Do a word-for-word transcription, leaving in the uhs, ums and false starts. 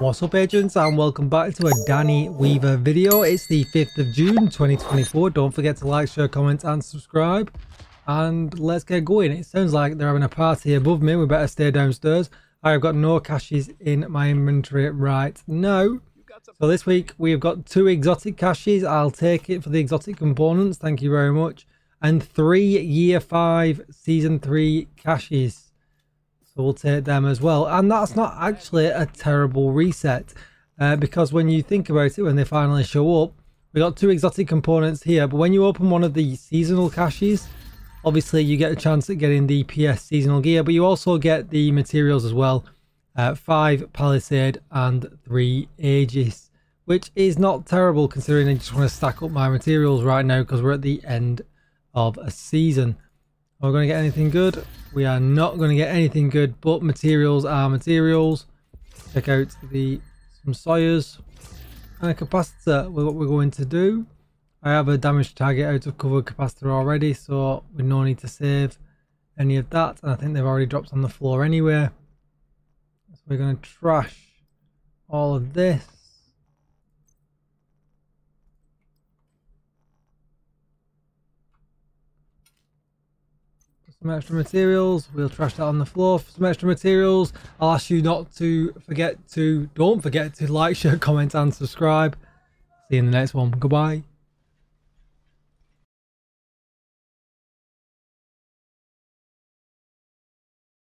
What's up agents, and welcome back to a Danny Weaver video. It's the fifth of June twenty twenty-four. Don't forget to like, share, comment and subscribe, and let's get going. It sounds like they're having a party above me. We better stay downstairs. I've got no caches in my inventory right now. So this week we've got two exotic caches. I'll take it for the exotic components, thank you very much, and three year five season three caches. So we'll take them as well. And that's not actually a terrible reset, uh, because when you think about it, when they finally show up, we got two exotic components here, but when you open one of the seasonal caches, obviously you get a chance at getting the P S seasonal gear, but you also get the materials as well. Uh, five Palisade and three Aegis, which is not terrible considering I just want to stack up my materials right now because we're at the end of a season. Are we going to get anything good? We are not going to get anything good, but materials are materials. Check out the some sawyers and a capacitor. What we're going to do, I have a damage target out of cover capacitor already, so we no need to save any of that, and I think they've already dropped on the floor anyway. So we're going to trash all of this. Some extra materials, we'll trash that on the floor for some extra materials. I'll ask you not to forget to don't forget to like, share, comment and subscribe. See you in the next one. Goodbye.